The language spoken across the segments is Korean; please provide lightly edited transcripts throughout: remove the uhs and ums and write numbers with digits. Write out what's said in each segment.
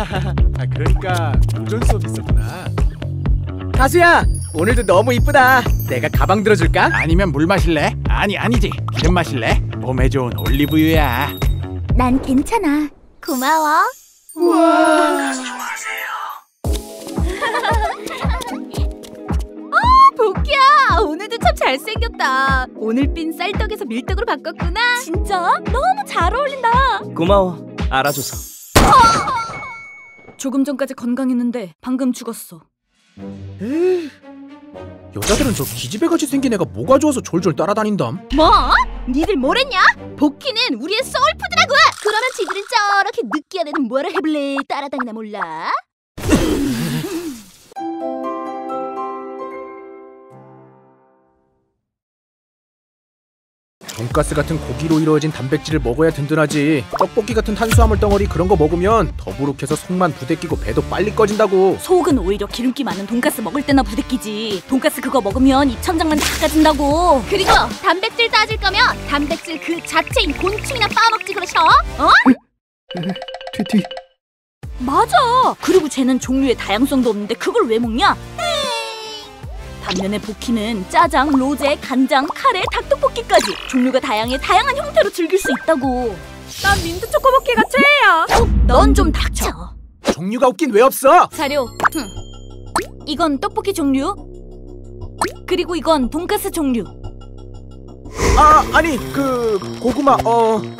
아, 그러니까 오전 수업 있었구나. 가수야, 오늘도 너무 이쁘다. 내가 가방 들어줄까? 아니면 물 마실래? 아니지. 기름 마실래? 몸에 좋은 올리브유야. 난 괜찮아. 고마워. 우와. 가수 좋아하세요. 어, 복희야. 오늘도 참 잘생겼다. 오늘 빈 쌀떡에서 밀떡으로 바꿨구나. 진짜? 너무 잘 어울린다. 고마워. 알아줘서. 조금 전까지 건강했는데 방금 죽었어. 에이, 여자들은 저 기집애같이 생긴 애가 뭐가 좋아서 졸졸 따라다닌담. 뭐? 니들 뭐랬냐? 복희는 우리의 소울푸드라고! 그러면 지들은 저렇게 느끼한 애는 뭐라 해볼래? 따라다니나 몰라? 돈가스 같은 고기로 이루어진 단백질을 먹어야 든든하지. 떡볶이 같은 탄수화물 덩어리 그런 거 먹으면 더부룩해서 속만 부대끼고 배도 빨리 꺼진다고. 속은 오히려 기름기 많은 돈가스 먹을 때나 부대끼지. 돈가스 그거 먹으면 입천장만 다 까진다고. 그리고 단백질 따질 거면 단백질 그 자체인 곤충이나 빠먹지 그러셔? 어? 튀. 맞아. 그리고 쟤는 종류의 다양성도 없는데 그걸 왜 먹냐? 반면에 복희는 짜장, 로제, 간장, 카레, 닭떡볶이까지 종류가 다양해 다양한 형태로 즐길 수 있다고. 난 민트 초코볶이가 최애야. 넌 좀 닥쳐. 종류가 없긴 왜 없어? 자료. 이건 떡볶이 종류. 그리고 이건 돈가스 종류. 아니 그 고구마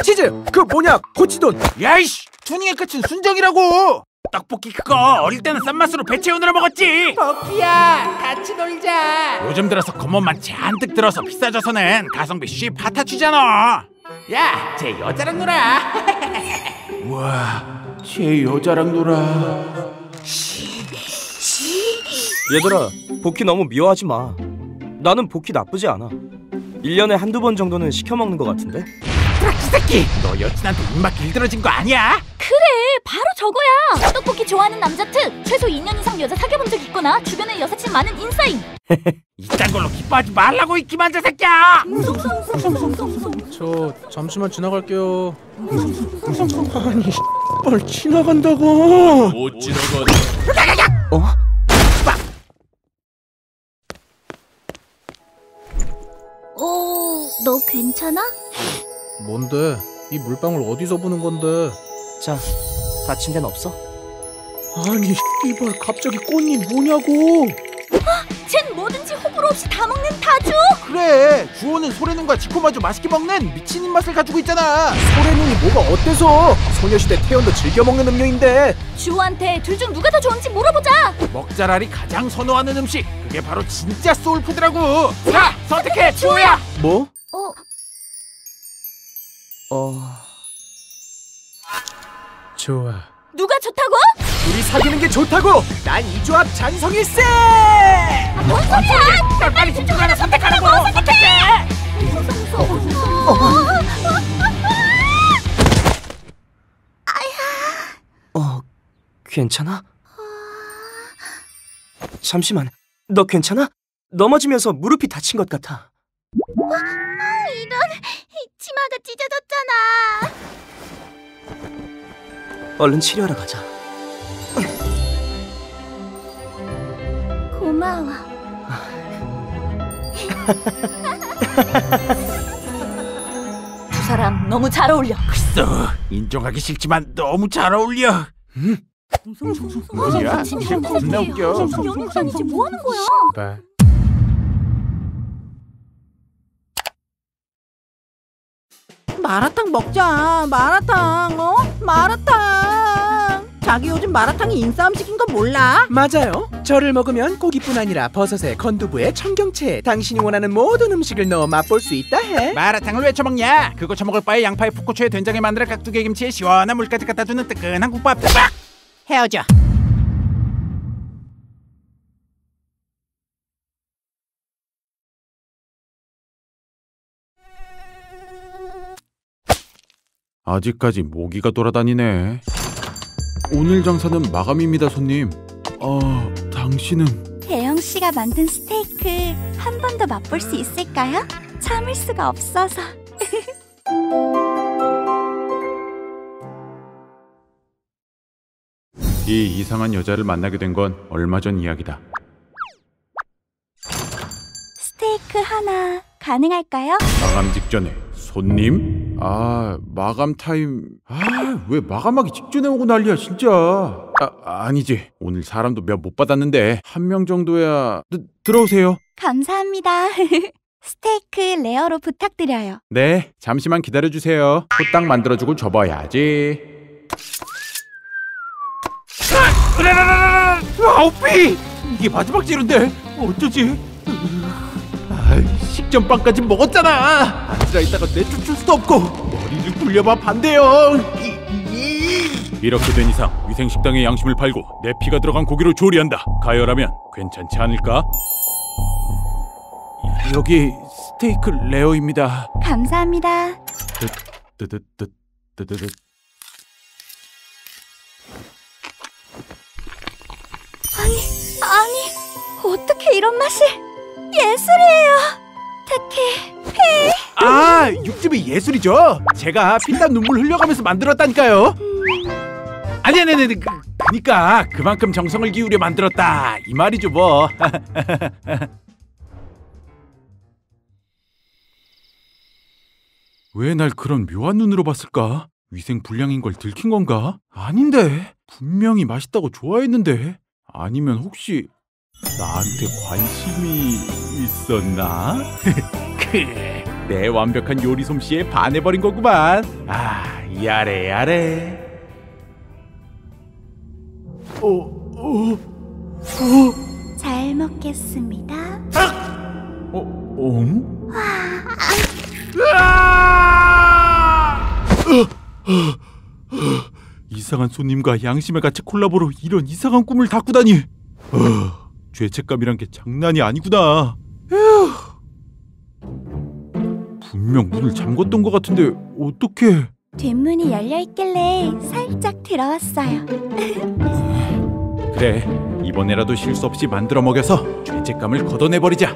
치즈 그 뭐냐 고치돈. 야이씨, 튜닝의 끝은 순정이라고. 떡볶이 그거 어릴 때는 싼맛으로 배 채우느라 먹었지. 복희야, 같이 놀자. 요즘 들어서 검은만 잔뜩 들어서 비싸져서는 가성비 쉽 핫하치잖아. 야, 쟤 여자랑 놀아. 우와, 쟤 여자랑 놀아. 얘들아, 복희 너무 미워하지 마. 나는 복희 나쁘지 않아. 1년에 한두 번 정도는 시켜먹는 것 같은데? 이 새끼! 너 여친한테 입맛 길들어진 거 아니야? 그래, 바로 저거야! 떡볶이 좋아하는 남자 특! 최소 2년 이상 여자 사귀어본 적 있거나 주변에 여사친 많은 인싸임! 이딴 걸로 기뻐하지 말라고 이 기만자 새끼야! 저 잠시만 지나갈게요. 아니, 뭘 지나간다고! 못 지나간다. 어? 오, 너 괜찮아? 뭔데? 이 물방울 어디서 보는 건데? 자, 다친 데는 없어? 아니, 이발 갑자기 꽃잎 뭐냐고! 쟨 뭐든지 호불호 없이 다 먹는 다주! 그래, 주호는 소래눈과 지코마저 맛있게 먹는 미친 입맛을 가지고 있잖아! 소래눈이 뭐가 어때서? 소녀시대 태연도 즐겨 먹는 음료인데! 주호한테 둘 중 누가 더 좋은지 물어보자! 먹자라리 가장 선호하는 음식! 그게 바로 진짜 소울푸드라고! 자, 선택해, 주호야! 뭐? 좋아. 누가 좋다고? 우리 사귀는 게 좋다고! 난 이 조합 찬성일세! 아, 뭔 소리야! 난 빨리 둘 중 하나 선택하라고! 선택해! 괜찮아? 잠시만, 너 괜찮아? 넘어지면서 무릎이 다친 것 같아. 치마가 찢어졌잖아. 얼른 치료하러 가자. 고마워. 두 사람 너무 잘 어울려. 글쎄, 인정하기 싫지만 너무 잘 어울려. 응? 뭐야? 지금 겁나 웃겨. 연인상이지 뭐 하는 거야? 마라탕 먹자. 마라탕. 어? 마라탕. 자기 요즘 마라탕이 인싸움 시킨 건 몰라? 맞아요. 저를 먹으면 고기뿐 아니라 버섯에 건두부에 청경채에 당신이 원하는 모든 음식을 넣어 맛볼 수 있다 해. 마라탕을 왜 처먹냐? 그거 처먹을 바에 양파에 풋고추에 된장에 마늘에 깍두기에 김치에 시원한 물까지 갖다주는 뜨끈한 국밥. 빡! 헤어져. 아직까지 모기가 돌아다니네. 오늘 장사는 마감입니다, 손님. 당신은? 대영씨가 만든 스테이크 한 번 더 맛볼 수 있을까요? 참을 수가 없어서. 이 이상한 여자를 만나게 된 건 얼마 전 이야기다. 스테이크 하나 가능할까요? 마감 직전에 손님? 아, 마감 타임... 아, 왜 마감하기 직전에 오고 난리야 진짜. 아니지. 오늘 사람도 몇 못 받았는데 한 명 정도야... 들어오세요. 감사합니다. 스테이크 레어로 부탁드려요. 네, 잠시만 기다려주세요. 후딱 만들어주고 접어야지. 아오삐! 이게 마지막 재료인데 어쩌지? 식전빵까지 먹었잖아. 앉아있다가 내쫓을 수도 없고 머리를 굴려봐 반대요. 이렇게 된 이상 위생식당에 양심을 팔고 내 피가 들어간 고기로 조리한다. 가열하면 괜찮지 않을까? 여기 스테이크 레어입니다. 감사합니다. 아니, 어떻게 이런 맛이... 예술이에요. 특히 피... 아, 육즙이 예술이죠. 제가 피땀 눈물 흘려가면서 만들었다니까요. 아니, 그니까 그만큼 정성을 기울여 만들었다 이 말이죠 뭐. 왜 날 그런 묘한 눈으로 봤을까? 위생 불량인 걸 들킨 건가? 아닌데, 분명히 맛있다고 좋아했는데. 아니면 혹시 나한테 관심이 있었나? 내 완벽한 요리 솜씨에 반해버린 거구만. 아, 야래야래. 잘 먹겠습니다. 이상한 손님과 양심의 가책 콜라보로 이런 이상한 꿈을 다꾸다니. 죄책감이란 게 장난이 아니구나. 분명 문을 잠궜던 것 같은데 어떡해. 뒷문이 열려있길래 살짝 들어왔어요. 그래, 이번에라도 실수 없이 만들어 먹여서 죄책감을 걷어내버리자.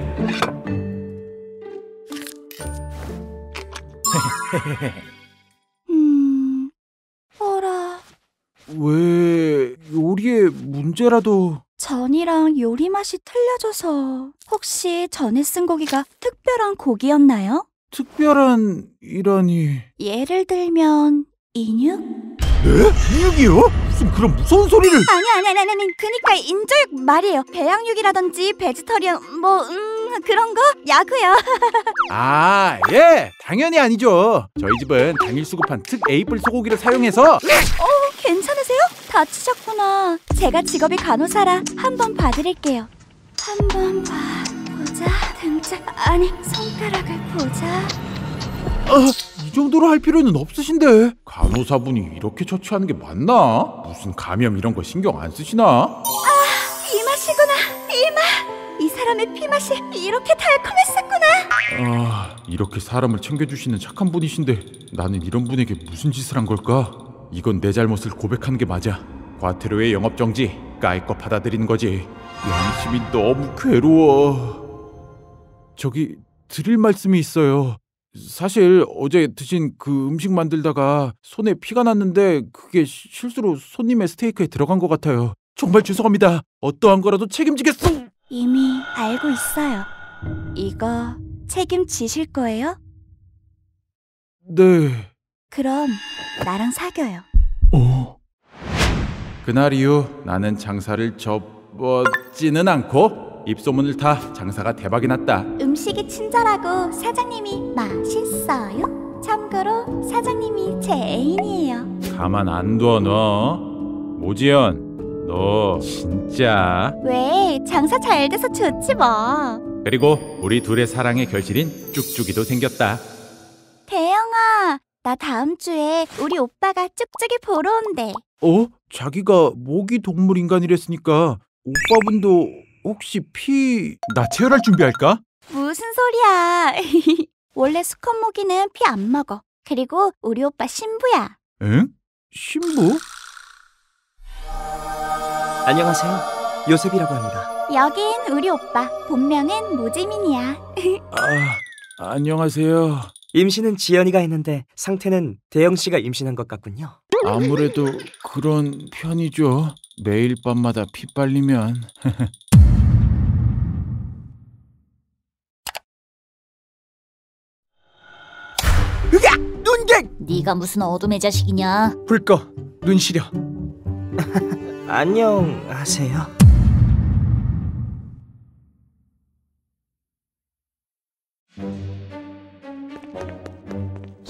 왜 요리에 문제라도... 전이랑 요리 맛이 틀려져서... 혹시 전에 쓴 고기가 특별한 고기였나요? 특별한... 이라니... 예를 들면... 인육? 네? 인육이요? 무슨 그런 무서운 소리를... 아니, 그니까 인조육 말이에요. 배양육이라든지 베지터리언... 뭐... 그런 거? 야구요. 아, 예! 당연히 아니죠. 저희 집은 당일 수급한 특 A뿔 소고기를 사용해서... 괜찮으세요? 다치셨구나. 제가 직업이 간호사라 한번 봐드릴게요. 한번 봐보자. 등짝... 아니, 손가락을 보자. 이 정도로 할 필요는 없으신데. 간호사분이 이렇게 처치하는 게 맞나? 무슨 감염 이런 거 신경 안 쓰시나? 아, 이 맛이구나. 이 맛! 이 사람의 피맛이 이렇게 달콤했었구나. 아, 이렇게 사람을 챙겨주시는 착한 분이신데 나는 이런 분에게 무슨 짓을 한 걸까? 이건 내 잘못을 고백하는 게 맞아. 과태료의 영업정지 까이껏 받아들이는 거지. 양심이 너무 괴로워. 저기 드릴 말씀이 있어요. 사실 어제 드신 그 음식 만들다가 손에 피가 났는데 그게 실수로 손님의 스테이크에 들어간 것 같아요. 정말 죄송합니다. 어떠한 거라도 책임지겠어. 이미 알고 있어요. 이거 책임지실 거예요? 네. 그럼 나랑 사겨요. 그날 이후 나는 장사를 접었지는 않고 입소문을 타 장사가 대박이 났다. 음식이 친절하고 사장님이 맛있어요. 참고로 사장님이 제 애인이에요. 가만 안 둬 너. 모지연, 너 진짜... 왜? 장사 잘 돼서 좋지 뭐. 그리고 우리 둘의 사랑의 결실인 쭉쭉이도 생겼다. 대영아, 나 다음 주에 우리 오빠가 쭉쭉이 보러 온대. 자기가 모기 동물 인간이랬으니까 오빠분도 혹시 피... 나 체열할 준비할까? 무슨 소리야. 원래 수컷 모기는 피 안 먹어. 그리고 우리 오빠 신부야. 응? 신부? 안녕하세요. 요셉이라고 합니다. 여긴 우리 오빠. 본명은 모지민이야. 아, 안녕하세요. 임신은 지연이가 했는데 상태는 대영씨가 임신한 것 같군요. 아무래도 그런 편이죠. 매일 밤마다 피 빨리면 으악! 눈갱! 네가 무슨 어둠의 자식이냐? 불 꺼! 눈 시려. 안녕하세요.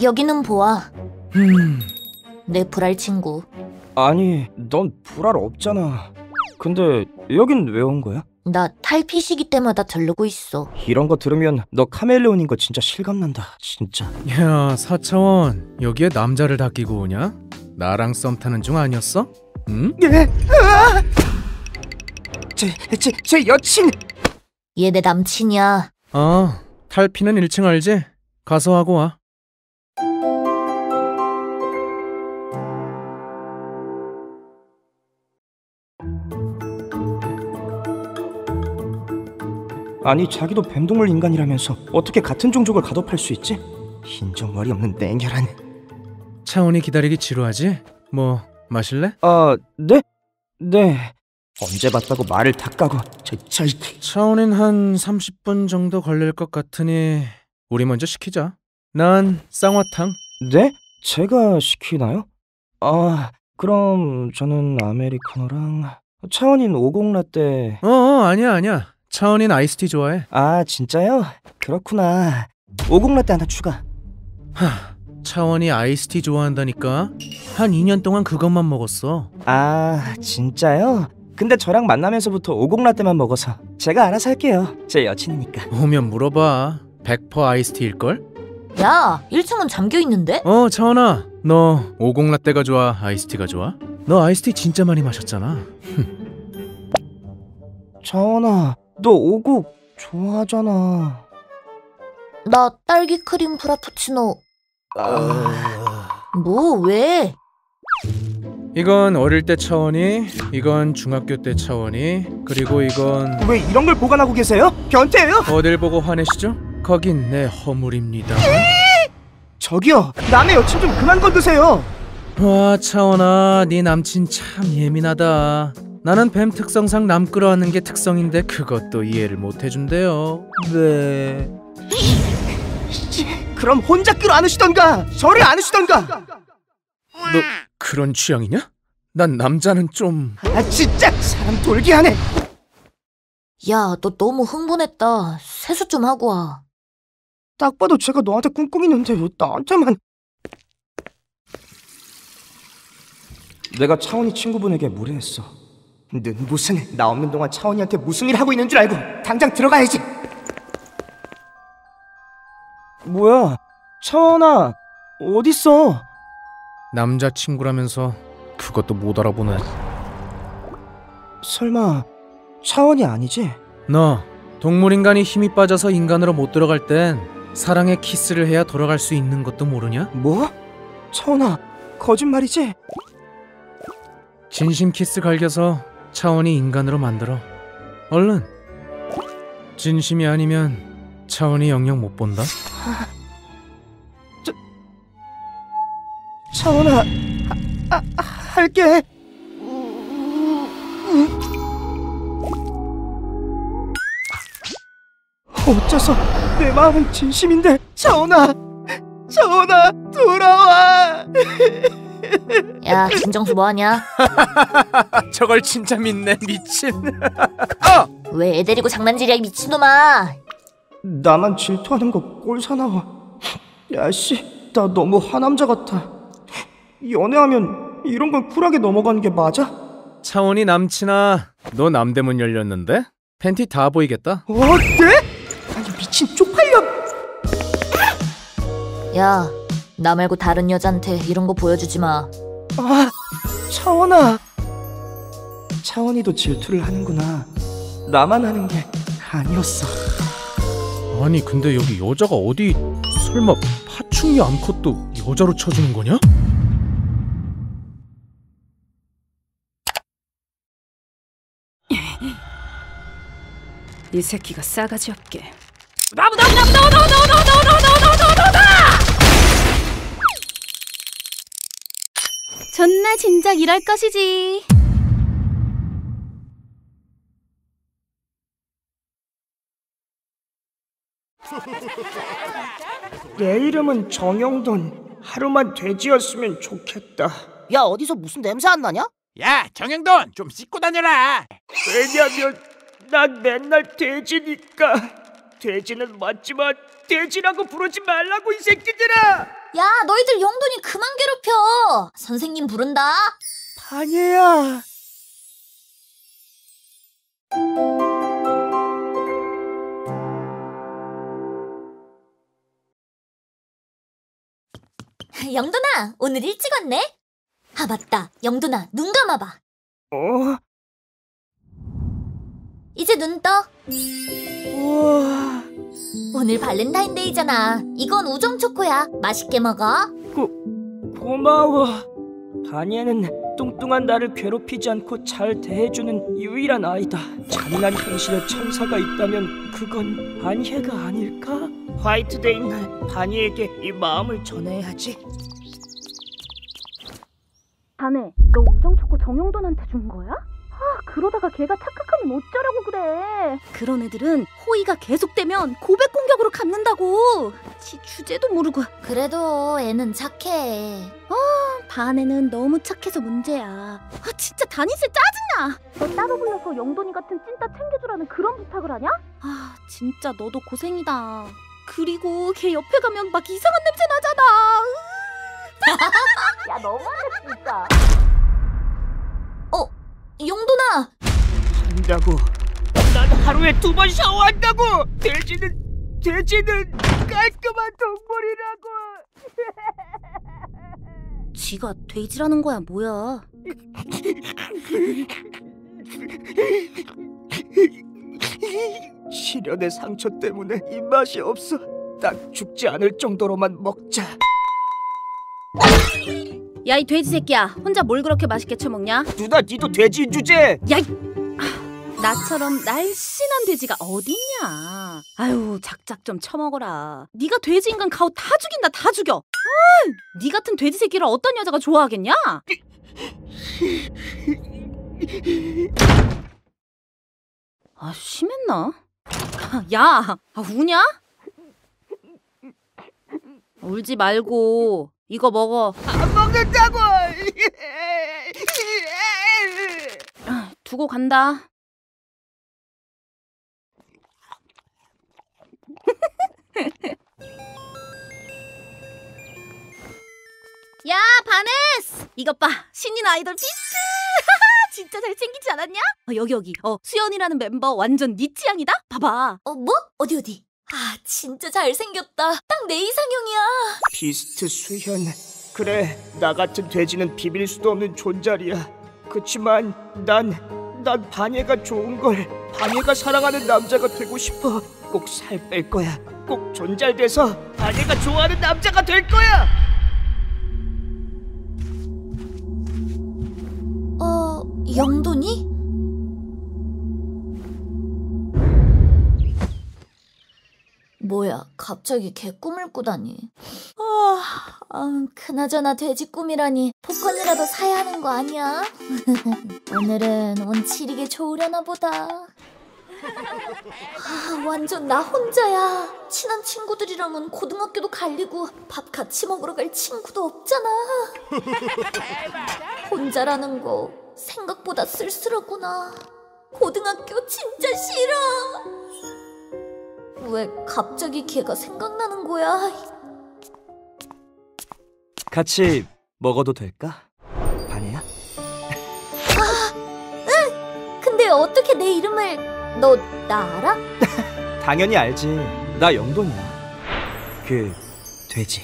여기는 보아. 내 불알 친구. 아니, 넌 불알 없잖아. 근데 여긴 왜 온 거야? 나 탈피 시기 때마다 들르고 있어. 이런 거 들으면 너 카멜레온인 거 진짜 실감난다, 진짜. 야, 사차원, 여기에 남자를 다 끼고 오냐? 나랑 썸 타는 중 아니었어? 응? 예! 아! 제 여친! 얘 내 남친이야. 아, 탈피는 1층 알지? 가서 하고 와. 아니, 자기도 뱀동물 인간이라면서 어떻게 같은 종족을 가둬팔 수 있지? 인정머리 없는 냉혈한. 차원이 기다리기 지루하지? 뭐 마실래? 아, 네? 네. 언제 봤다고 말을 다 까고. 차원인 한 30분 정도 걸릴 것 같으니 우리 먼저 시키자. 난 쌍화탕. 네? 제가 시키나요? 아, 그럼 저는 아메리카노랑 차원인 50라떼. 아니야. 차원인 아이스티 좋아해. 아, 진짜요? 그렇구나. 50라떼 하나 추가. 하, 차원이 아이스티 좋아한다니까. 한 2년 동안 그것만 먹었어. 아, 진짜요? 근데 저랑 만나면서부터 50라떼만 먹어서. 제가 알아서 할게요. 제 여친이니까. 오면 물어봐. 100% 아이스티일걸? 야, 1층은 잠겨있는데? 차원아, 너 50라떼가 좋아, 아이스티가 좋아? 너 아이스티 진짜 많이 마셨잖아. 차원아, 너 오곡 좋아하잖아. 나 딸기 크림 프라푸치노. 뭐, 왜? 이건 어릴 때 차원이, 이건 중학교 때 차원이, 그리고 이건... 왜 이런 걸 보관하고 계세요? 변태예요? 어딜 보고 화내시죠? 거긴 내 허물입니다. 저기요, 남의 여친 좀 그만 건드세요. 와, 차원아, 네 남친 참 예민하다. 나는 뱀 특성상 남 끌어안는 게 특성인데 그것도 이해를 못 해준대요. 네. 그럼 혼자 끌어안으시던가, 저를 안으시던가. 너 그런 취향이냐? 난 남자는 좀... 아, 진짜 사람 돌게 하네. 야, 너 너무 흥분했다. 세수 좀 하고 와. 딱 봐도 제가 너한테 꿍꿍이는데 왜 나한테만... 내가 차원이 친구분에게 무례했어. 눈부신, 나 없는 동안 차원이한테 무슨 일 하고 있는 줄 알고 당장 들어가야지. 뭐야, 차원아, 어딨어? 남자친구라면서 그것도 못 알아보네. 설마 차원이 아니지? 너 동물인간이 힘이 빠져서 인간으로 못 들어갈 땐 사랑의 키스를 해야 돌아갈 수 있는 것도 모르냐? 뭐? 차원아, 거짓말이지? 진심 키스 갈겨서 차원이 인간으로 만들어. 얼른. 진심이 아니면 차원이 영영 못 본다. 차원아, 할게. 어째서 내 마음은 진심인데. 차원아, 돌아와. 야, 진정수 뭐하냐? 저걸 진짜 믿네, 미친. 왜 애 데리고 장난질이야, 미친놈아. 나만 질투하는 거 꼴사나워. 야씨, 나 너무 하남자 같아. 연애하면 이런 걸 쿨하게 넘어가는 게 맞아? 차원이 남친아, 너 남대문 열렸는데? 팬티 다 보이겠다. 네? 아니, 미친, 쪽팔려. 야, 나 말고 다른 여자한테 이런 거 보여주지 마. 아, 차원아. 차원이도 질투를 하는구나. 나만 하는 게 아니었어. 아니, 근데 여기 여자가 어디... 설마 파충류 암컷도 여자로 쳐주는 거냐? 이 새끼가 싸가지 없게. 존나 진작 일할 것이지. 내 이름은 정영돈. 하루만 돼지였으면 좋겠다. 야, 어디서 무슨 냄새 안 나냐? 야, 정영돈! 좀 씻고 다녀라! 왜냐면 난 맨날 돼지니까. 돼지는 맞지만 돼지라고 부르지 말라고, 이 새끼들아! 야, 너희들 영돈이 그만 괴롭혀! 선생님 부른다! 다니야! 영돈아, 오늘 일찍 왔네? 아, 맞다. 영돈아, 눈 감아봐. 어? 이제 눈 떠. 우와. 오늘 발렌타인데이잖아. 이건 우정초코야. 맛있게 먹어. 고마워. 다니엘은 뚱뚱한 나를 괴롭히지 않고 잘 대해주는 유일한 아이다. 잔인한 현실에 천사가 있다면 그건 다니엘가 아닐까? 화이트데이 날 다니엘에게 이 마음을 전해야지. 다네, 너 우정초코 정용돈한테 준 거야? 아, 그러다가 걔가 착각하면 어쩌라고 그래. 그런 애들은 호의가 계속되면 고백 공격으로 갚는다고. 지 주제도 모르고. 그래도 애는 착해. 반에는 너무 착해서 문제야. 아, 진짜 다니스 짜증나. 너 따로 불러서 영돈이 같은 찐따 챙겨주라는 그런 부탁을 하냐? 아, 진짜 너도 고생이다. 그리고 걔 옆에 가면 막 이상한 냄새 나잖아. 야, 너무하네 진짜. 영돈아! 한다고. 난 하루에 2번 샤워한다고! 돼지는 깔끔한 동물이라고! 지가 돼지라는 거야 뭐야? 시련의 상처 때문에 입맛이 없어. 딱 죽지 않을 정도로만 먹자. 야, 이 돼지 새끼야, 혼자 뭘 그렇게 맛있게 처먹냐? 누나, 니도 돼지인 주제! 야, 이... 나처럼 날씬한 돼지가 어딨냐? 아유, 작작 좀 처먹어라. 네가 돼지 인간 가오 다 죽인다, 다 죽여! 네 같은 돼지 새끼를 어떤 여자가 좋아하겠냐? 아, 심했나? 야, 우냐? 울지 말고 이거 먹어. 안 먹는다고! 두고 간다. 야, 바네스! 이것 봐! 신인 아이돌 피스! 진짜 잘생기지 않았냐? 여기. 수연이라는 멤버 완전 네 취향이다? 봐봐. 뭐? 어디? 아, 진짜 잘생겼다. 딱 내 이상형이야. 비스트 수현. 그래, 나 같은 돼지는 비빌 수도 없는 존잘이야. 그치만 난 반예가 좋은걸. 반예가 사랑하는 남자가 되고 싶어. 꼭 살 뺄 거야. 꼭 존잘돼서 반예가 좋아하는 남자가 될 거야. 영돈이? 뭐야, 갑자기 개 꿈을 꾸다니. 그나저나 돼지 꿈이라니 복권이라도 사야 하는 거 아니야? 오늘은 운 치리게 좋으려나 보다. 아, 완전 나 혼자야. 친한 친구들이랑은 고등학교도 갈리고 밥 같이 먹으러 갈 친구도 없잖아. 혼자라는 거 생각보다 쓸쓸하구나. 고등학교 진짜 싫어. 왜 갑자기 걔가 생각나는 거야? 같이 먹어도 될까? 반이야? 아, 응! 근데 어떻게 내 이름을... 너 나 알아? 당연히 알지. 나 영돈이야. 그... 돼지.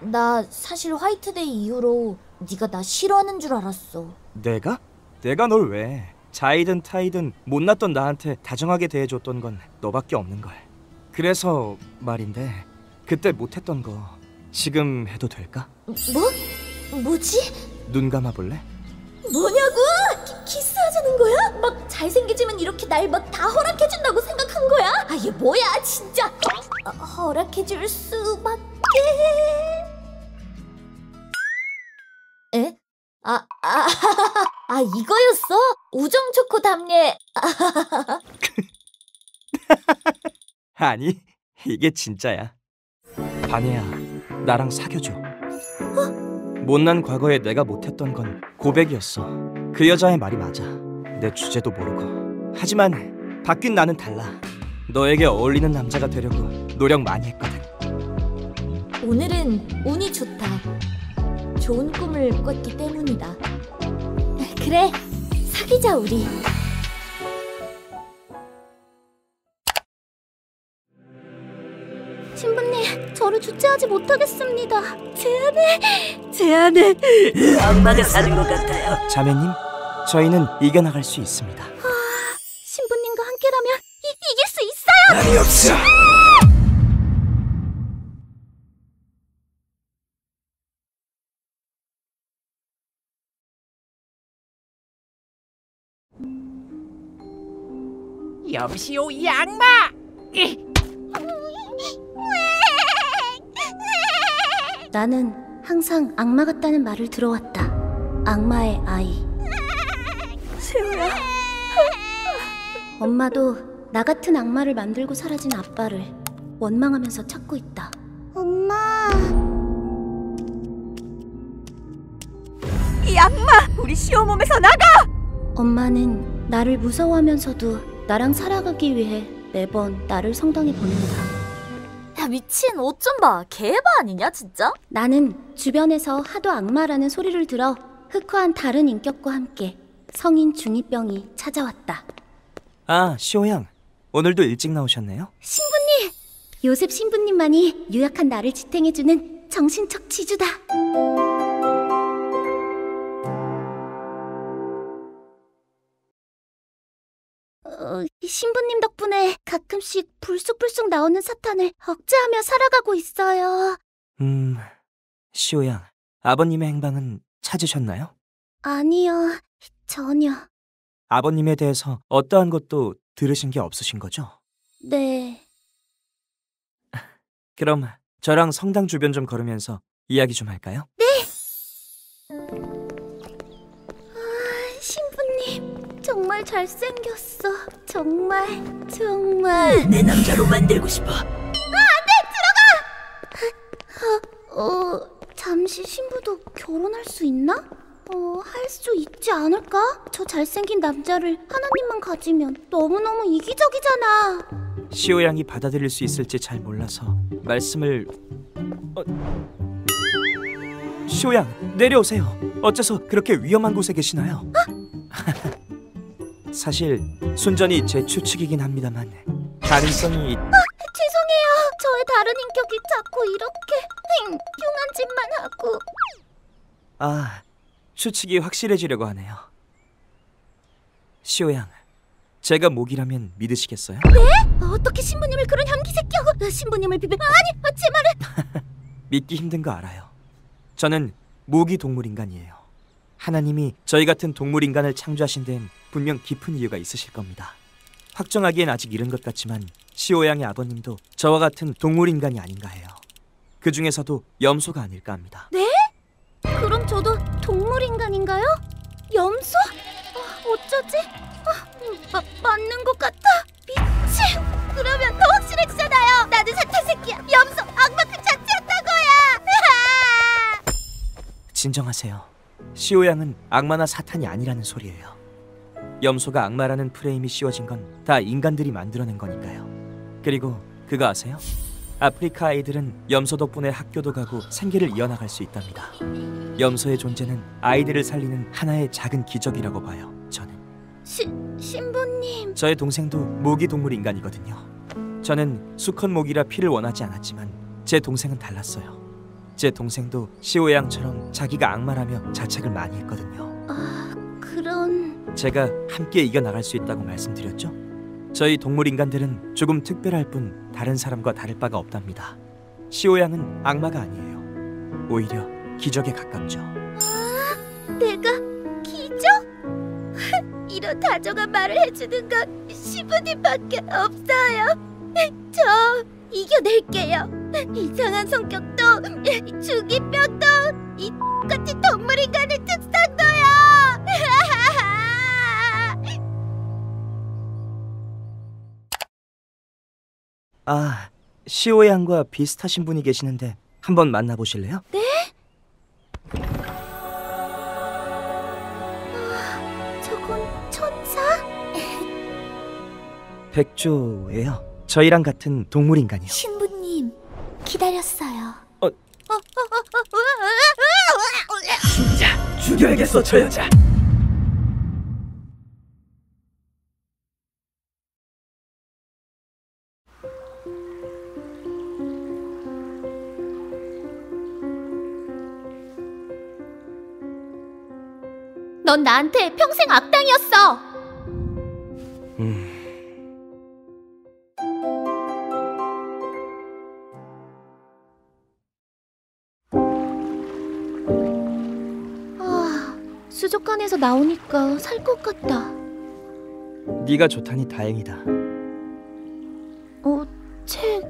나 사실 화이트데이 이후로 네가 나 싫어하는 줄 알았어. 내가? 내가 널 왜... 자이든 타이든 못났던 나한테 다정하게 대해줬던 건 너밖에 없는걸. 그래서 말인데 그때 못했던 거 지금 해도 될까? 뭐? 뭐지? 눈 감아볼래? 뭐냐고? 키스하자는 거야? 막 잘생기지면 이렇게 날 막 다 허락해준다고 생각한 거야? 아, 얘 뭐야 진짜. 허락해줄 수밖에. 에? 이거였어? 우정초코 담례. 아니, 이게 진짜야. 바네야, 나랑 사귀어줘. 어? 못난 과거에 내가 못했던 건 고백이었어. 그 여자의 말이 맞아. 내 주제도 모르고. 하지만 바뀐 나는 달라. 너에게 어울리는 남자가 되려고 노력 많이 했거든. 오늘은 운이 좋다. 좋은 꿈을 꿨기 때문이다. 그래, 사귀자 우리. 신부님, 저를 주체하지 못하겠습니다. 제 안에 악마가 사는 것 같아요. 자매님, 저희는 이겨나갈 수 있습니다. 와, 신부님과 함께라면 이길 수 있어요. 아니, 없어. 여보시오, 이 악마! 나는 항상 악마 같다는 말을 들어왔다. 악마의 아이. 세우야. 엄마도 나 같은 악마를 만들고 사라진 아빠를 원망하면서 찾고 있다. 엄마. 이 악마! 우리 시오 몸에서 나가! 엄마는 나를 무서워하면서도 나랑 살아가기 위해 매번 나를 성당에 보낸다. 야, 미친, 옷 좀 봐. 개바 아니냐 진짜? 나는 주변에서 하도 악마라는 소리를 들어 흑화한 다른 인격과 함께 성인 중이병이 찾아왔다. 아, 시오양. 오늘도 일찍 나오셨네요? 신부님! 요셉 신부님만이 유약한 나를 지탱해주는 정신적 지주다. 신부님 덕분에 가끔씩 불쑥불쑥 나오는 사탄을 억제하며 살아가고 있어요. 시오양, 아버님의 행방은 찾으셨나요? 아니요, 전혀. 아버님에 대해서 어떠한 것도 들으신 게 없으신 거죠? 네. 그럼 저랑 성당 주변 좀 걸으면서 이야기 좀 할까요? 네! 아, 신부님... 정말 잘생겼어. 정말 내 남자로 만들고 싶어. 아, 안 돼! 들어가! 잠시 신부도 결혼할 수 있나? 할 수 있지 않을까? 저 잘생긴 남자를 하나님만 가지면 너무너무 이기적이잖아. 시오양이 받아들일 수 있을지 잘 몰라서 말씀을... 시오양, 내려오세요. 어째서 그렇게 위험한 곳에 계시나요? 아? 사실 순전히 제 추측이긴 합니다만 가능성이... 죄송해요. 저의 다른 인격이 자꾸 이렇게 흉한 짓만 하고... 아, 추측이 확실해지려고 하네요. 시오양, 제가 모기라면 믿으시겠어요? 네? 어떻게 신부님을 그런 향기새끼하고... 신부님을 아니, 제 말은... 믿기 힘든 거 알아요. 저는 모기 동물인간이에요. 하나님이 저희 같은 동물인간을 창조하신 데엔 분명 깊은 이유가 있으실 겁니다. 확정하기엔 아직 이른 것 같지만 시오양의 아버님도 저와 같은 동물인간이 아닌가 해요. 그 중에서도 염소가 아닐까 합니다. 네? 그럼 저도 동물인간인가요? 염소? 어쩌지? 맞는 것 같아. 미친! 그러면 더 확실했잖아요. 나는 사탄 새끼야. 염소, 악마 그 자체였다고요. 진정하세요. 시오양은 악마나 사탄이 아니라는 소리예요. 염소가 악마라는 프레임이 씌워진 건 다 인간들이 만들어낸 거니까요. 그리고 그거 아세요? 아프리카 아이들은 염소 덕분에 학교도 가고 생계를 이어나갈 수 있답니다. 염소의 존재는 아이들을 살리는 하나의 작은 기적이라고 봐요, 저는. 신부님... 저의 동생도 모기 동물 인간이거든요. 저는 수컷 모기라 피를 원하지 않았지만 제 동생은 달랐어요. 제 동생도 시오양처럼 자기가 악마라며 자책을 많이 했거든요. 아, 그런... 제가 함께 이겨나갈 수 있다고 말씀드렸죠? 저희 동물인간들은 조금 특별할 뿐 다른 사람과 다를 바가 없답니다. 시오양은 악마가 아니에요. 오히려 기적에 가깝죠. 아, 내가 기적? 이런 다정한 말을 해주는 건 신부님밖에 없어요. 저 이겨낼게요. 이상한 성격도 중이병도 이 같은 동물인간의 특성도요. 아, 시오의 양과 비슷하신 분이 계시는데 한번 만나보실래요? 네? 아, 저건 천사? 백조예요. 저희랑 같은 동물인간이요. 신부님, 기다렸어요. 진짜 죽여야겠어, 저 여자. 넌 나한테 평생 악당이었어! 아, 수족관에서 나오니까 살 것 같다. 네가 좋다니 다행이다. 책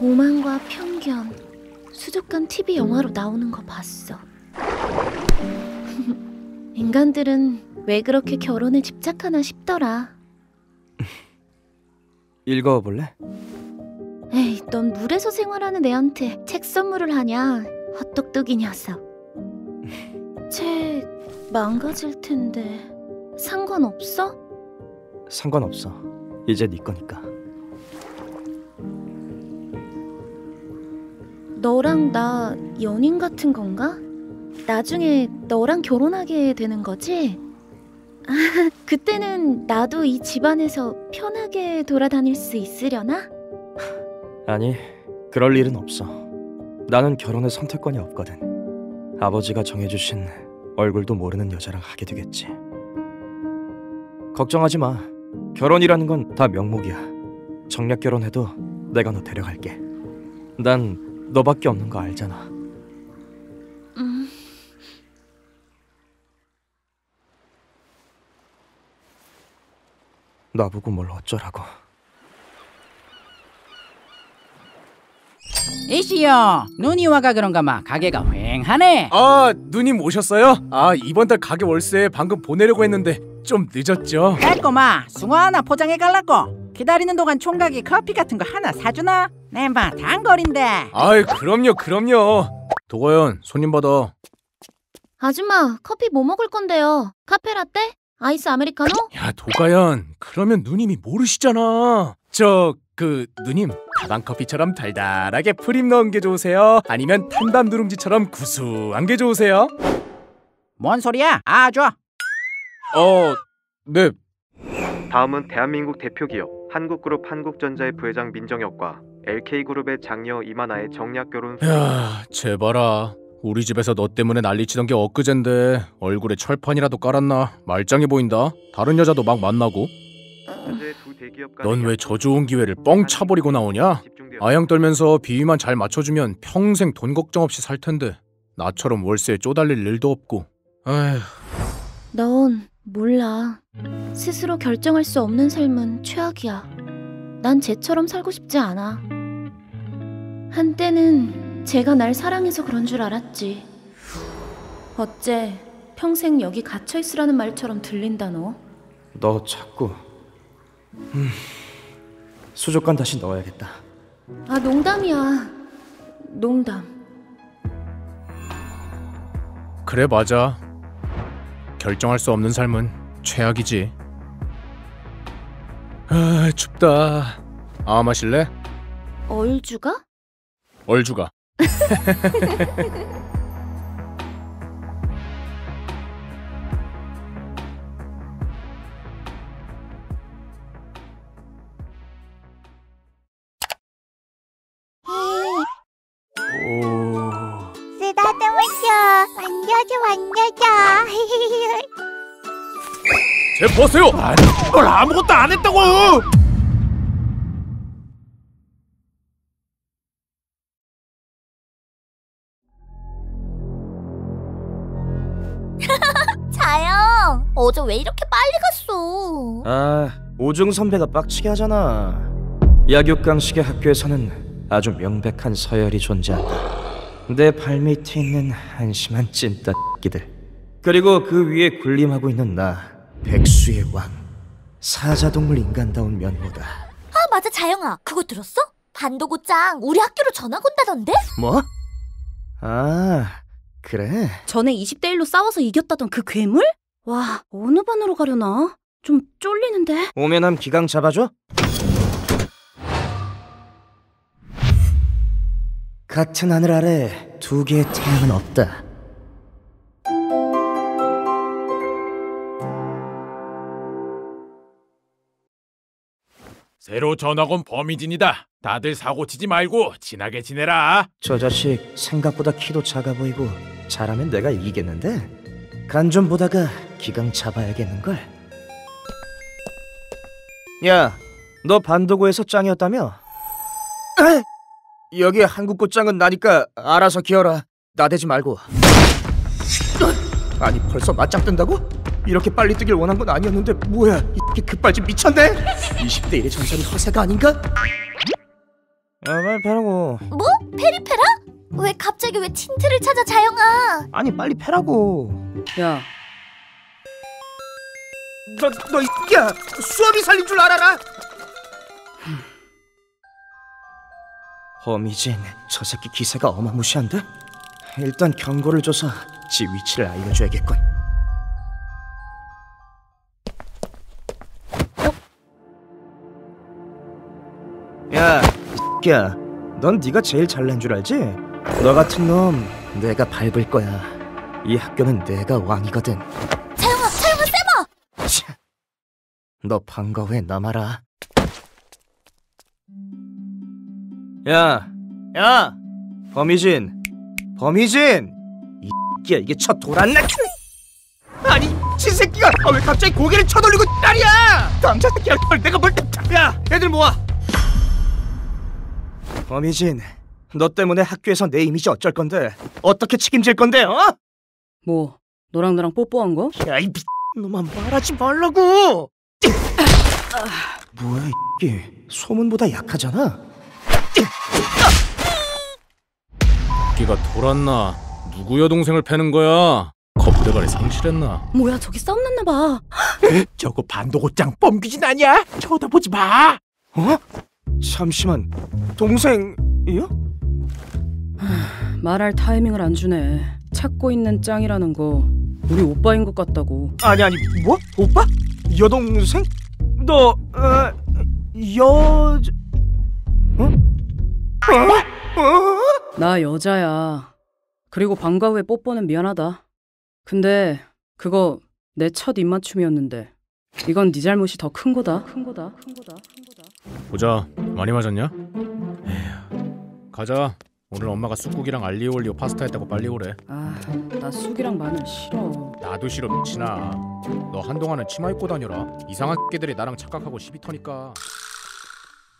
오만과 편견, 수족관 TV 영화로 나오는 거 봤어. 인간들은 왜 그렇게 결혼에 집착하나 싶더라. 읽어볼래? 에이, 넌 물에서 생활하는 애한테 책 선물을 하냐? 헛똑똑이 녀석. 책 망가질 텐데 상관없어? 상관없어. 이제 네 거니까. 너랑 나 연인 같은 건가? 나중에 너랑 결혼하게 되는 거지? 아, 그때는 나도 이 집안에서 편하게 돌아다닐 수 있으려나? 아니, 그럴 일은 없어. 나는 결혼의 선택권이 없거든. 아버지가 정해주신 얼굴도 모르는 여자랑 하게 되겠지. 걱정하지 마. 결혼이라는 건 다 명목이야. 정략 결혼해도 내가 너 데려갈게. 난 너밖에 없는 거 알잖아. 나보고 뭘 어쩌라고. 이씨요, 눈이 와가 그런가마 가게가 휑하네. 아, 누님 오셨어요? 아, 이번 달 가게 월세 방금 보내려고 했는데 좀 늦었죠. 됐고마, 숭어 하나 포장해 갈라고. 기다리는 동안 총각이 커피 같은 거 하나 사주나? 렘바 단골인데. 아이, 그럼요. 도가연, 손님 받아. 아줌마, 커피 뭐 먹을 건데요? 카페라떼? 아이스 아메리카노? 야, 도가연, 그러면 누님이 모르시잖아. 누님, 다방커피처럼 달달하게 프림 넣은 게 좋으세요? 아니면 탄담 누룽지처럼 구수한 게 좋으세요? 뭔 소리야? 아, 좋아. 네. 다음은 대한민국 대표 기업 한국그룹 한국전자의 부회장 민정혁과 LK그룹의 장녀 이만아의 정략결혼. 야, 제발아. 우리 집에서 너 때문에 난리치던 게 엊그젠데 얼굴에 철판이라도 깔았나? 말짱해 보인다. 다른 여자도 막 만나고. 넌 왜 저 좋은 기회를 뻥 차버리고 나오냐? 아양 떨면서 비위만 잘 맞춰주면 평생 돈 걱정 없이 살 텐데 나처럼 월세에 쪼달릴 일도 없고. 에휴. 넌 몰라. 스스로 결정할 수 없는 삶은 최악이야. 난 쟤처럼 살고 싶지 않아. 한때는 제가 날 사랑해서 그런 줄 알았지. 어째 평생 여기 갇혀있으라는 말처럼 들린다. 너 자꾸 수족관 다시 넣어야겠다. 아, 농담이야, 농담. 그래, 맞아. 결정할 수 없는 삶은 최악이지. 아, 춥다. 아, 마실래? 얼주가? 쓰다듬으셔. 완겨줘. 쟤 보세요. 아니, 뭘 아무것도 안 했다고. 어제 왜 이렇게 빨리 갔어? 아, 오중 선배가 빡치게 하잖아. 약육강식의 학교에서는 아주 명백한 서열이 존재한다. 내 발밑에 있는 한심한 찐따끼들, 그리고 그 위에 군림하고 있는 나, 백수의 왕, 사자동물 인간다운 면모다. 아, 맞아. 자영아, 그거 들었어? 반도구짱 우리 학교로 전학 온다던데? 뭐? 아, 그래? 전에 20대1로 싸워서 이겼다던 그 괴물? 와, 어느 반으로 가려나? 좀 쫄리는데? 오면함 기강 잡아줘? 같은 하늘 아래 두 개의 태양은 없다. 새로 전학 온 범이진이다. 다들 사고치지 말고 친하게 지내라. 저 자식 생각보다 키도 작아 보이고 잘하면 내가 이기겠는데? 간 좀 보다가 기강 잡아야겠는걸. 야, 너 반도구에서 짱이었다며? 여기 한국 꽃장은 나니까 알아서 기어라. 나대지 말고. 아니 벌써 맞짱 뜬다고? 이렇게 빨리 뜨길 원한 건 아니었는데 뭐야 이 X 급발진 미쳤네? 20대 1의 전설이 허세가 아닌가? 야 빨리 패라고. 뭐? 페리 패라? 왜 갑자기 왜 틴트를 찾아 자영아? 아니 빨리 패라고. 야 너 이 X야 수업이 살린 줄 알아라. 범이진 저 새끼 기세가 어마무시한데? 일단 경고를 줘서 지 위치를 알려줘야겠군. 야, 이 새끼야. 넌 네가 제일 잘난 줄 알지? 너 같은 놈 내가 밟을 거야. 이 학교는 내가 왕이거든. 자영아, 자영아, 세봐! 너 방과후에 남아라. 야! 야! 범이진! 범이진! 이 X야 이게 첫 돌았나? 아니 이 새끼가 아, 왜 갑자기 고개를 쳐돌리고 딸이야! 남자 새끼야 내가 뭘... 야! 애들 모아! 범이진 너 때문에 학교에서 내 이미지 어쩔 건데 어떻게 책임질 건데 어? 뭐 너랑 나랑 뽀뽀한 거? 야 이 미친놈아 말하지 말라고! 뭐야 이 X 소문보다 약하잖아? 기가 돌았나? 누구 여동생을 패는 거야? 겁대가리 상실했나? 뭐야 저기 싸움 났나 봐. 저거 반도고짱 뻥귀진 아니야? 쳐다보지 마. 어? 잠시만 동생이요? 말할 타이밍을 안 주네. 찾고 있는 짱이라는 거 우리 오빠인 것 같다고. 아니 뭐? 오빠? 여동생? 너 여자... 어? 나 여자야. 그리고 방과 후에 뽀뽀는 미안하다. 근데 그거 내 첫 입맞춤이었는데 이건 네 잘못이 더 큰 거다. 보자, 많이 맞았냐? 에휴. 가자. 오늘 엄마가 쑥국이랑 알리오올리오 파스타 했다고 빨리 오래. 아, 나 쑥이랑 마늘 싫어. 나도 싫어 미친아. 너 한동안은 치마 입고 다녀라. 이상한 X들이 나랑 착각하고 시비 터니까.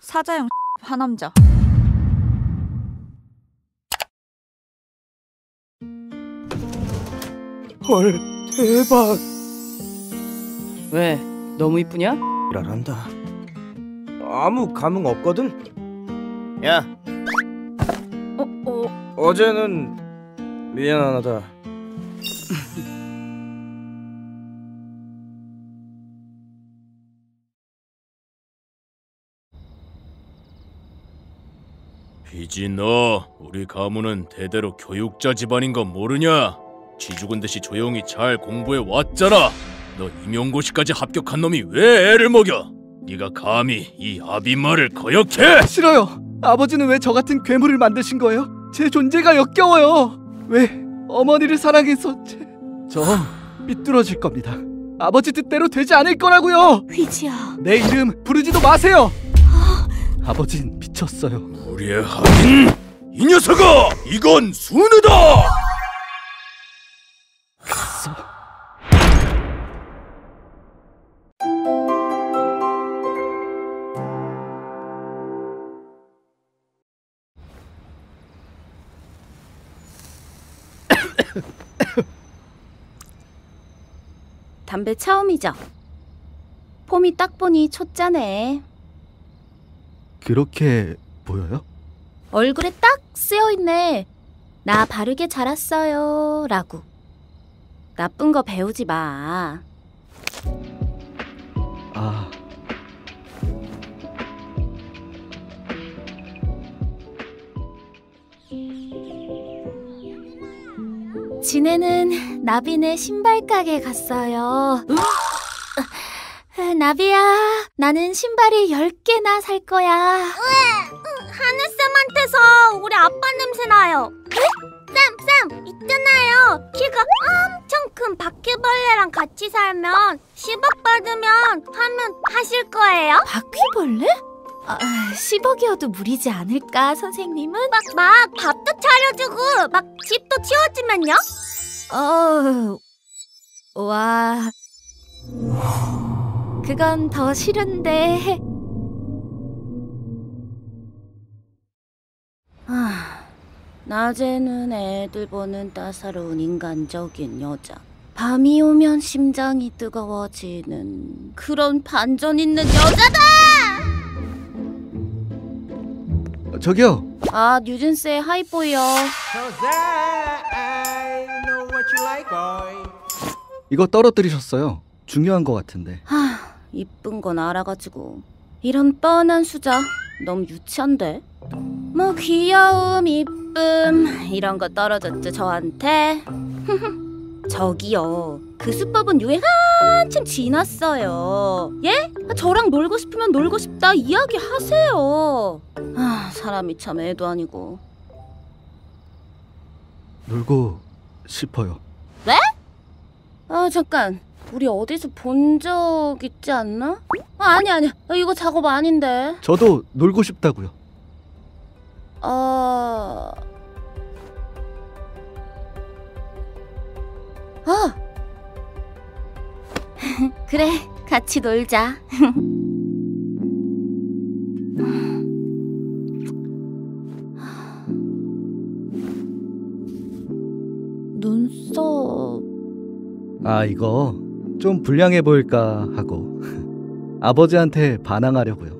사자형 화남자. 헐 대박. 왜 너무 이쁘냐? 라란다. 아무 감흥 없거든. 야. 어제는 미안하다. 비진 너 우리 가문은 대대로 교육자 집안인 건 모르냐? 쥐죽은 듯이 조용히 잘 공부해 왔잖아. 너 임용고시까지 합격한 놈이 왜 애를 먹여? 네가 감히 이 아비마를 거역해? 싫어요. 아버지는 왜 저 같은 괴물을 만드신 거예요? 제 존재가 역겨워요. 왜 어머니를 사랑해서 저 삐뚤어질 겁니다. 아버지 뜻대로 되지 않을 거라고요. 휘지야. 내 이름 부르지도 마세요. 아버진 미쳤어요. 무례하긴 이 녀석아. 이건 순우다. 담배 처음이죠? 폼이 딱 보니 초짜네. 그렇게 보여요? 얼굴에 딱 쓰여있네. 나 바르게 자랐어요 라고. 나쁜 거 배우지 마. 아... 진해는 나비네 신발 가게 갔어요. 나비야, 나는 신발이 10개나 살 거야. 하늘쌤한테서 우리 아빠 냄새 나요. 쌤, 있잖아요. 키가 엄청 큰 바퀴벌레랑 같이 살면 10억 받으면 하면 하실 거예요? 바퀴벌레? 10억이어도 무리지 않을까, 선생님은? 막 밥도 차려주고 막 집도 치워주면요? 와, 그건 더 싫은데. 낮에는 애들 보는 따사로운 인간적인 여자, 밤이 오면 심장이 뜨거워지는 그런 반전 있는 여자다! 저기요! 뉴진스의 하이보이요. 이거 떨어뜨리셨어요. 중요한 것 같은데. 이쁜 건 알아가지고. 이런 뻔한 수작 너무 유치한데? 뭐 귀여움, 이쁨 이런 거 떨어졌죠 저한테? 저기요, 그 수법은 유행 한참 지났어요. 예? 저랑 놀고 싶으면 놀고 싶다 이야기하세요. 사람이 참 애도 아니고. 놀고 싶어요. 네? 잠깐, 우리 어디서 본 적 있지 않나? 아니, 이거 작업 아닌데. 저도 놀고 싶다고요. 그래, 같이 놀자. 눈썹... 이거 좀 불량해 보일까 하고 아버지한테 반항하려고요.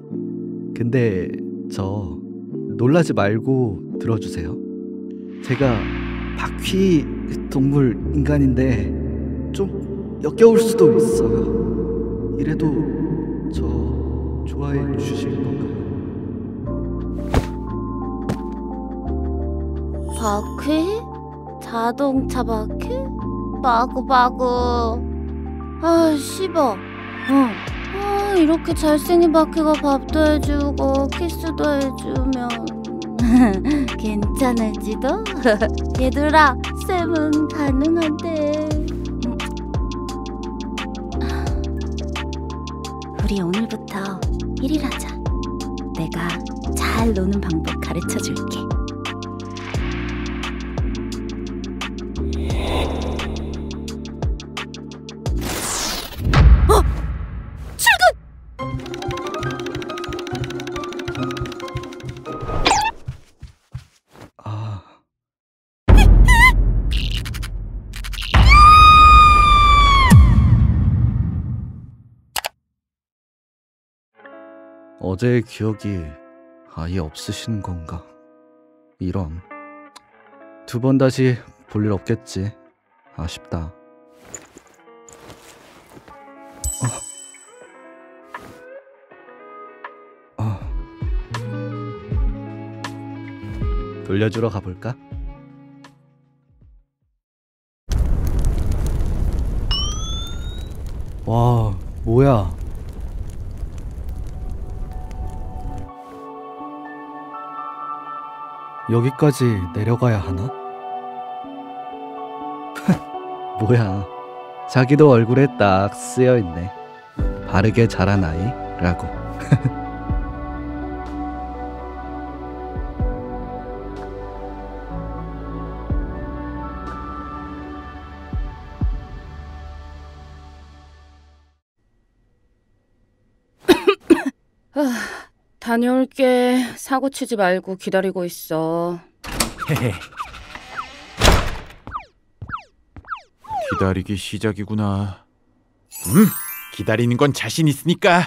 근데 저 놀라지 말고 들어주세요. 제가 바퀴 동물 인간인데 좀 역겨울 수도 있어요. 이래도 저 좋아해 주실 건가요? 바퀴? 자동차 바퀴? 마구마구. 씹어. 이렇게 잘생긴 바퀴가 밥도 해주고 키스도 해주면 괜찮을지도? 얘들아, 쌤은 가능한데. 우리 오늘부터 1일 하자. 내가 잘 노는 방법 가르쳐줄게. 어제의 기억이 아예 없으신 건가? 이런. 2번 다시 볼 일 없겠지. 아쉽다. 돌려주러 가볼까? 와, 뭐야? 여기까지 내려가야 하나? 뭐야, 자기도 얼굴에 딱 쓰여있네. 바르게 자란 아이라고. 다녀올게. 사고 치지 말고 기다리고 있어. 기다리기 시작이구나. 기다리는 건 자신 있으니까.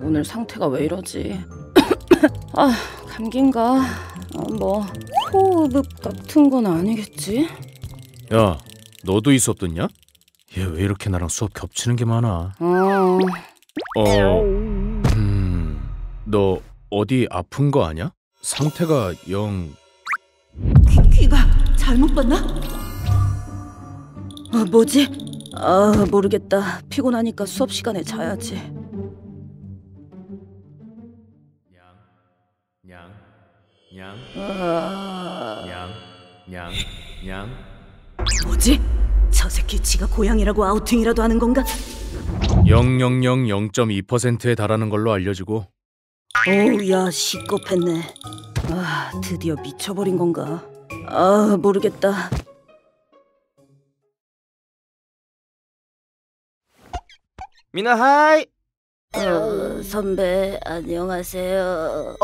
오늘 상태가 왜 이러지? 감기인가? 뭐 호흡 같은 건 아니겠지? 야, 너도 이 수업 듣냐? 얘 왜 이렇게 나랑 수업 겹치는 게 많아? 너 어디 아픈 거 아냐? 상태가 영... 귀가 잘못 봤나? 아, 뭐지? 아, 모르겠다. 피곤하니까 수업 시간에 자야지. 뭐지? 저 새끼 지가 고양이라고 아우팅이라도 하는 건가? 0.002%에 달하는 걸로 알려지고. 오우야, 시겁했네. 아, 드디어 미쳐버린 건가? 아, 모르겠다. 미나 하이! 선배, 안녕하세요.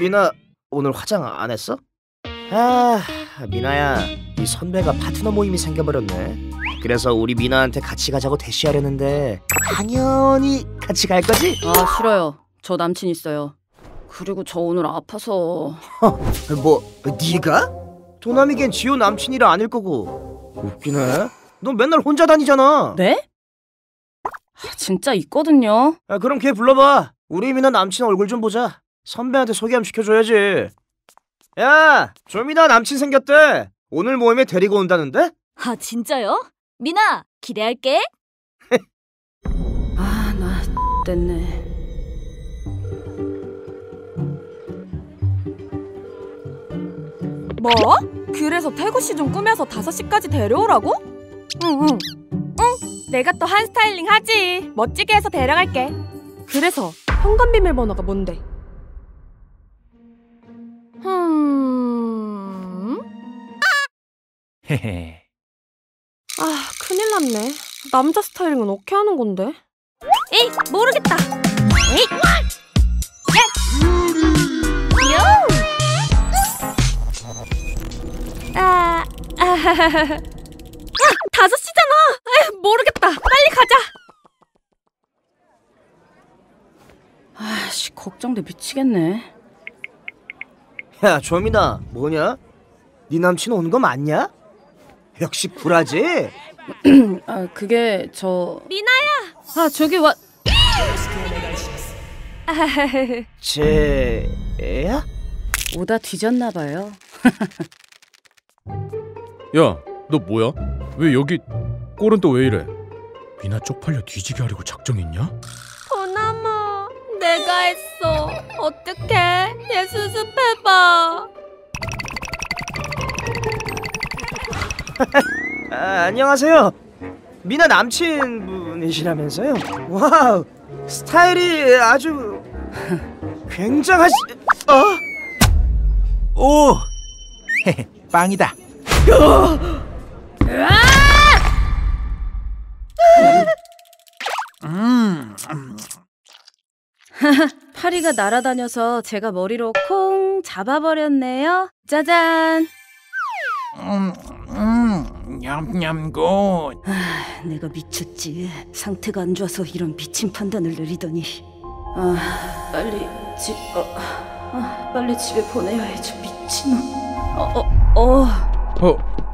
미나, 오늘 화장 안 했어? 아, 미나야, 이 선배가 파트너 모임이 생겨버렸네. 그래서 우리 미나한테 같이 가자고 대시하려는데 당연히 같이 갈 거지? 아, 싫어요. 저 남친 있어요. 그리고 저 오늘 아파서... 뭐, 네가? 도남이겐 지호 남친이라 아닐 거고. 웃기네. 넌 맨날 혼자 다니잖아. 네? 진짜 있거든요. 아, 그럼 걔 불러봐. 우리 미나 남친 얼굴 좀 보자. 선배한테 소개 좀 시켜줘야지. 야, 조미나 남친 생겼대. 오늘 모임에 데리고 온다는데? 아, 진짜요? 미나, 기대할게. 아, 나 됐네. 뭐? 그래서 태구씨 좀 꾸며서 5시까지 데려오라고? 응. 내가 또 한 스타일링 하지. 멋지게 해서 데려갈게. 그래서 현관 비밀번호가 뭔데? 헤헤. 아, 큰일 났네. 남자 스타일링은 어떻게 하는 건데? 에이, 모르겠다. 에이, 아, 5시잖아. 에이, 모르겠다. 빨리 가자. 아씨, 걱정돼 미치겠네. 야, 조민아, 뭐냐? 네 남친 오는 거 맞냐? 역시 불하지? 아, 그게 저... 미나야! 아, 저기 와... 쟤야? 오다 뒤졌나봐요. 야, 너 뭐야? 왜 여기... 꼴은 또 왜 이래? 미나 쪽팔려 뒤지게 하려고 작정했냐? 도남아, 내가 했어. 어떡해? 얘 수습해봐. 아, 안녕하세요. 미나 남친분이시라면서요? 와우, 스타일이 아주 굉장하시... 어? 오! 빵이다. 파리가 날아다녀서 제가 머리로 콩 잡아버렸네요. 짜잔. 냠냠고. 아, 내가 미쳤지. 상태가 안 좋아서 이런 미친 판단을 내리더니. 아, 빨리 집에 보내야지, 미친놈.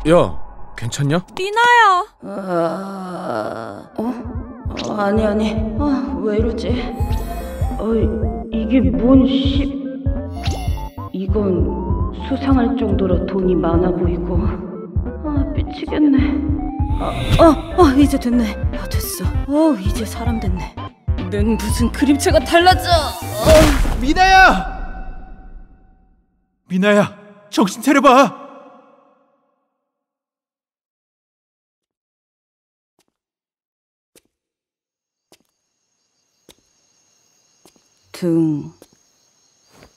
야, 괜찮냐? 미나야. 아니. 아, 왜 이러지? 이게 뭔 씨? 이건 수상할 정도로 돈이 많아 보이고. 아, 미치겠네. 이제 됐네. 됐어. 이제 사람 됐네. 넌 무슨 그림체가 달라져. 미나야, 정신 차려봐. 등.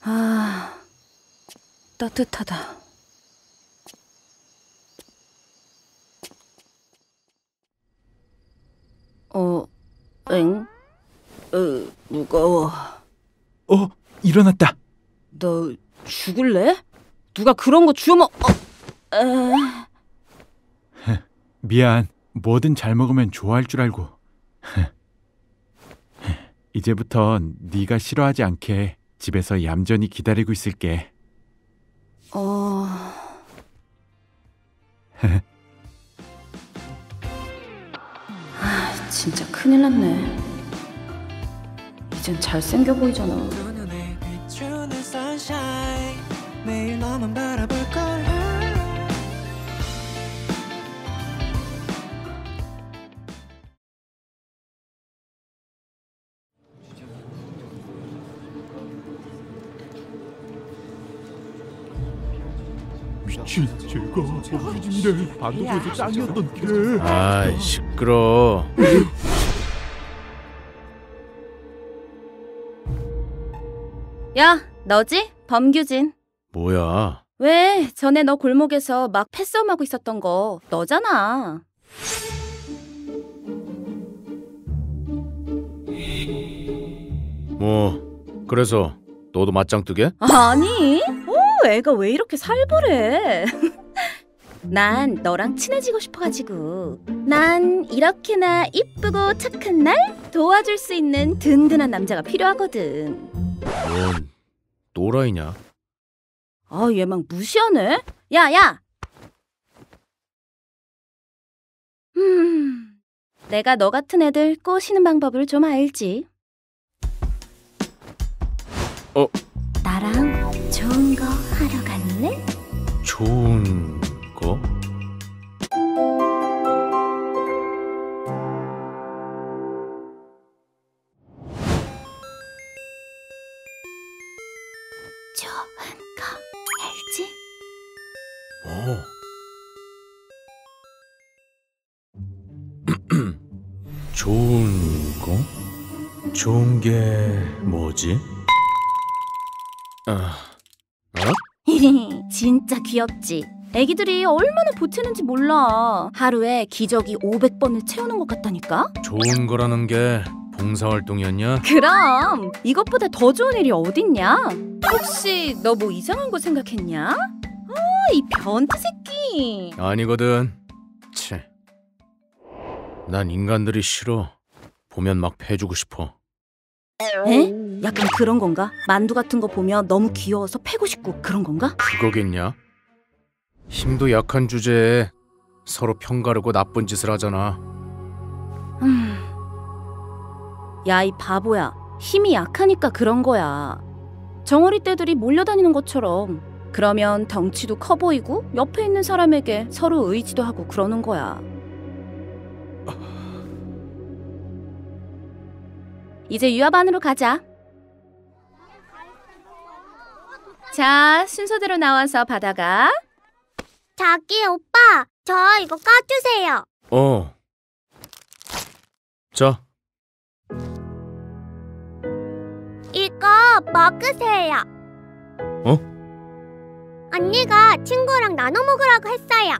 아, 따뜻하다. 무거워. 일어났다. 너 죽을래? 누가 그런 거 주워 먹... 미안. 뭐든 잘 먹으면 좋아할 줄 알고. 이제부턴 네가 싫어하지 않게 집에서 얌전히 기다리고 있을게. 진짜 큰일 났네. 이젠 잘생겨 보이잖아. 매일 너만 바라볼걸. 미친, 제가 어린이를 반도에서 짱이었던 게. 아이, 시끄러워. 야, 너지? 범규진. 뭐야? 왜? 전에 너 골목에서 막 패싸움하고 있었던 거 너잖아. 뭐, 그래서 너도 맞짱 뜨게? 아니, 애가 왜 이렇게 살벌해. 난 너랑 친해지고 싶어가지고. 난 이렇게나 이쁘고 착한 날 도와줄 수 있는 든든한 남자가 필요하거든. 넌 또라이냐? 아, 얘 막 무시하네? 야야! 내가 너 같은 애들 꼬시는 방법을 좀 알지. 나랑 좋은 거 하러 갈래? 좋은 거? 좋은 거 알지? 좋은 거? 좋은 게 뭐지? 진짜 귀엽지? 애기들이 얼마나 보채는지 몰라. 하루에 기저귀 500번을 채우는 것 같다니까? 좋은 거라는 게 봉사활동이었냐? 그럼! 이것보다 더 좋은 일이 어딨냐? 혹시 너 뭐 이상한 거 생각했냐? 아, 이 변태 새끼! 아니거든. 치. 난 인간들이 싫어. 보면 막 패주고 싶어. 에? 약간 그런 건가? 만두 같은 거 보면 너무 귀여워서 패고 싶고 그런 건가? 그거겠냐? 힘도 약한 주제에 서로 편가르고 나쁜 짓을 하잖아. 야, 이 바보야. 힘이 약하니까 그런 거야. 정어리 떼들이 몰려다니는 것처럼. 그러면 덩치도 커 보이고 옆에 있는 사람에게 서로 의지도 하고 그러는 거야. 이제 유압 안으로 가자. 자, 순서대로 나와서 받아가. 자기 오빠, 저 이거 까주세요. 자. 이거 먹으세요. 어? 언니가 친구랑 나눠 먹으라고 했어요.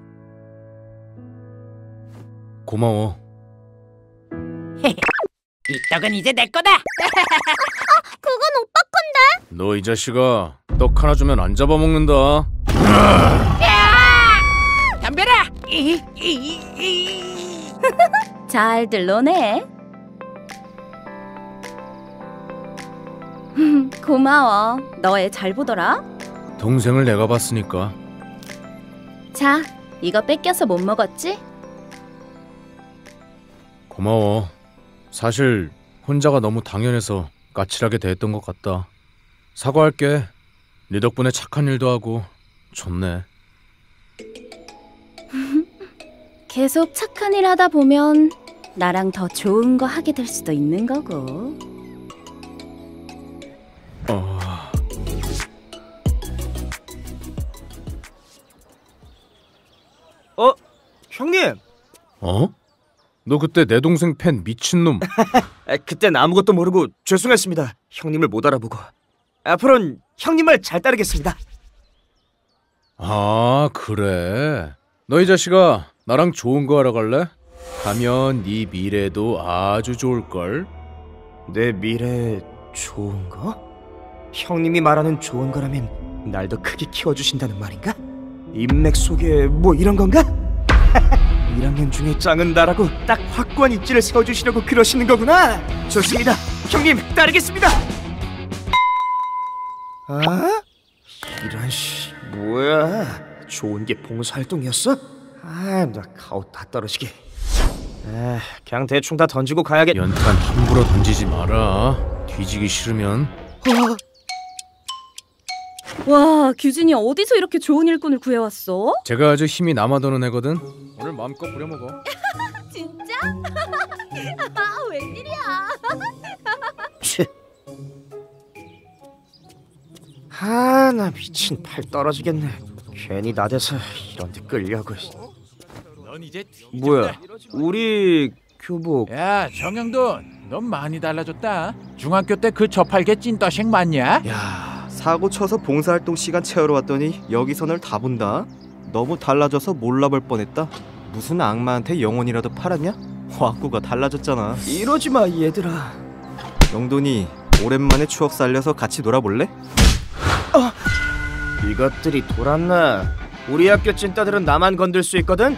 고마워. 이 떡은 이제 내 거다. 그건 오빠 건데. 너 이 자식아, 떡 하나 주면 안 잡아먹는다. 담벼라. 잘들 노네. 고마워. 너 애 잘 보더라. 동생을 내가 봤으니까. 자, 이거 뺏겨서 못 먹었지? 고마워. 사실 혼자가 너무 당연해서 까칠하게 대했던 것 같다. 사과할게. 네 덕분에 착한 일도 하고 좋네. 계속 착한 일 하다 보면 나랑 더 좋은 거 하게 될 수도 있는 거고. 형님! 너 그때 내 동생 팬 미친놈. 그땐 아무것도 모르고 죄송했습니다. 형님을 못 알아보고. 앞으로는 형님 말 잘 따르겠습니다. 아, 그래? 너 이 자식아, 나랑 좋은 거 하러 갈래? 가면 네 미래도 아주 좋을걸? 내 미래 좋은 거? 형님이 말하는 좋은 거라면 날 더 크게 키워주신다는 말인가? 인맥 소개 뭐 이런 건가? 1학년 중에 짱은 나라고 딱 확고한 입지를 세워주시려고 그러시는 거구나. 좋습니다. 형님, 따르겠습니다. 아? 이런 씨, 뭐야? 좋은 게 봉사활동이었어? 아, 나 가오 다 떨어지게. 아, 그냥 대충 다 던지고 가야겠. 연탄 함부로 던지지 마라. 뒤지기 싫으면. 와, 규진이 어디서 이렇게 좋은 일꾼을 구해왔어? 제가 아주 힘이 남아도는 애거든. 오늘 마음껏 부려먹어. 진짜? 아, 웬일이야. 아, 나 미친 팔 떨어지겠네. 괜히 나대서 이런 데 끌려고. 뭐야, 우리 교복. 야, 정영돈, 넌 많이 달라졌다. 중학교 때 그 저팔계 찐따식 맞냐? 야, 사고 쳐서 봉사활동 시간 채우러 왔더니 여기서 널 다 본다. 너무 달라져서 몰라볼 뻔했다. 무슨 악마한테 영혼이라도 팔았냐? 와꾸가 달라졌잖아. 이러지 마, 얘들아. 영돈이, 오랜만에 추억 살려서 같이 놀아볼래? 아! 이것들이 돌았나? 우리 학교 찐따들은 나만 건들 수 있거든?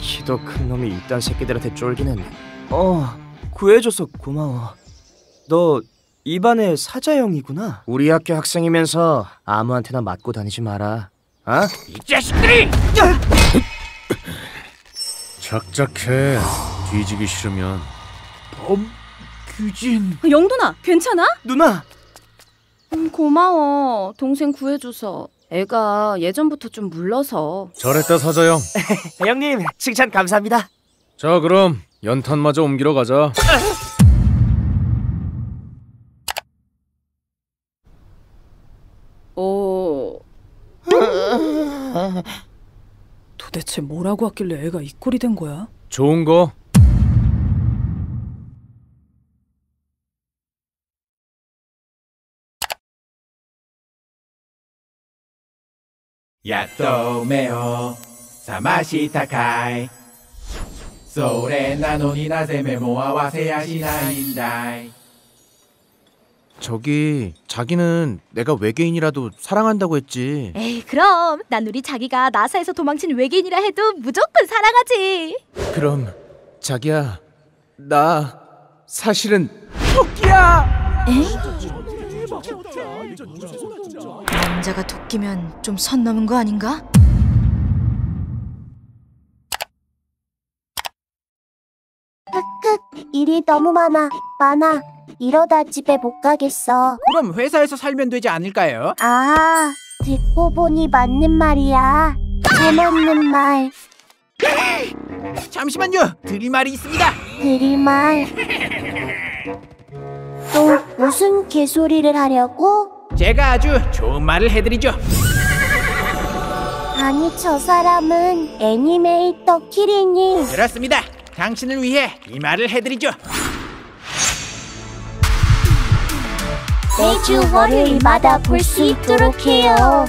키도 큰 놈이 이딴 새끼들한테 쫄기는. 구해줘서 고마워. 너 이 반의 사자형이구나. 우리 학교 학생이면서 아무한테나 맞고 다니지 마라. 어? 이 자식들이! 작작해, 뒤지기 싫으면. 규진. 영돈아, 괜찮아? 누나! 고마워, 동생 구해줘서. 애가 예전부터 좀 물러서. 잘했다, 사자형. 형님, 칭찬 감사합니다. 자, 그럼 연탄마저 옮기러 가자. 도대체 뭐라고 왔길래 애가 이 꼴이 된 거야? 좋은 거. 야또메오 사마시 타카이 소레 나노니 나세 메모와 와세야시나인다이. 저기, 자기는 내가 외계인이라도 사랑한다고 했지. 에이, 그럼 난 우리 자기가 나사에서 도망친 외계인이라 해도 무조건 사랑하지. 그럼 자기야, 나 사실은 토끼야. 남자가 도끼면 좀 선 넘은 거 아닌가? 흑흑, 일이 너무 많아. 이러다 집에 못 가겠어. 그럼 회사에서 살면 되지 않을까요? 아, 듣고 보니 맞는 말이야. 잘 맞는 말. 잠시만요, 드릴 말이 있습니다. 드릴 말? 또 무슨 개소리를 하려고? 제가 아주 좋은 말을 해드리죠. 아니, 저 사람은 애니메이터 키리니. 그렇습니다. 당신을 위해 이 말을 해드리죠. 매주 월요일마다 볼 수 있도록 해요.